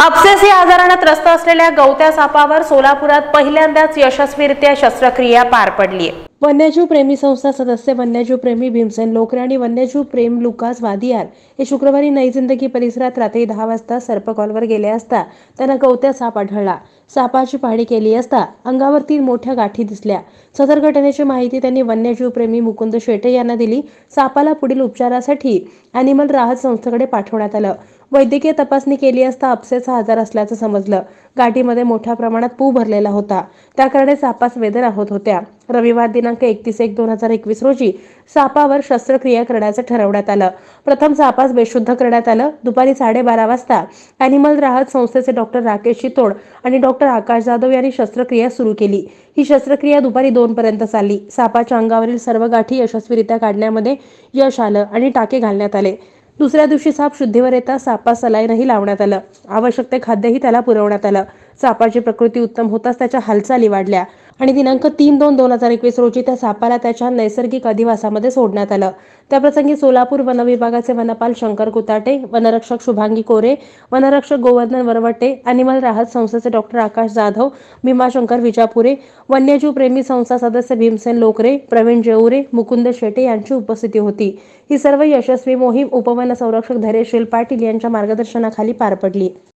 अपसेस या आजाराने त्रस्त असलेल्या गवत्या सापावर सोलापुरात पहिल्यांदाच यशस्वीरित्या शस्त्रक्रिया पार पडली आहे. वन्यजीव प्रेमी संस्था सदस्य वन्यजीव प्रेमी भीमसेन लोकरे आणि वन्यजीव प्रेम लुकास वादियार हे शुक्रवारी नई जिंदगी परिसरात रात्री 10 वाजता सर्पकॉलवर गेले असता त्यांना गवत्या साप आढळला. सापाची पाहणी केली असता अंगावरती मोठ्या गाठी दिसल्या. सदर घटनेची माहिती त्यांनी वन्यजीव प्रेमी मुकुंद शेटे यांना दिली. सापाला पुढील उपचारासाठी अॅनिमल राहत संस्थेकडे पाठवण्यात आलं. वैद्यकीय तपासणी केली असता अपसेसचा आजार असल्याचं समजलं. गाठीमध्ये मोठ्या प्रमाणात पू भरलेला होता, त्याकडे सापास वेदना होत होत्या. रविवार दिनांक 31/1/2021 रोजी सापावर शस्त्रक्रिया करण्याचं ठरवण्यात आलं. प्रथम सापास बेशुद्ध करण्यात आलं. दुपारी 12:30 वाजता अॅनिमल राहत संस्थेचे डॉक्टर राकेश शितोड आणि डॉक्टर आकाश जाधव यांनी शस्त्रक्रिया सुरू केली. ही शस्त्रक्रिया दुपारी 2 पर्यंत चालली. सापाच्या अंगावरील सर्व गाठी यशस्वीरित्या काढण्यामध्ये यश आलं आणि टाके घालण्यात आले. दुसऱ्या दिवशी साप शुद्धीवर येता सापास सलाईनही लावण्यात आलं. आवश्यक ते खाद्यही त्याला पुरवण्यात आलं. सापाची प्रकृती उत्तम होताच त्याच्या हालचाली वाढल्या आणि दिनांक 3/2/2021 रोजी त्या सापाला त्याच्या नैसर्गिक अधिवासामध्ये सोडण्यात आलं. त्याप्रसंगी सोलापूर वन विभागाचे वनपाल शंकर कुताटे, वनरक्षक शुभांगी कोरे, वनरक्षक गोवर्धन वरवटे, अॅनिमल राहत संस्थेचे डॉक्टर आकाश जाधव, भीमाशंकर विजापुरे, वन्यजीव प्रेमी संस्था सदस्य भीमसेन लोकरे, प्रवीण जेऊरे, मुकुंद शेटे यांची उपस्थिती होती. ही सर्व यशस्वी मोहीम उपवन संरक्षक धैर्यशील पाटील यांच्या मार्गदर्शनाखाली पार पडली.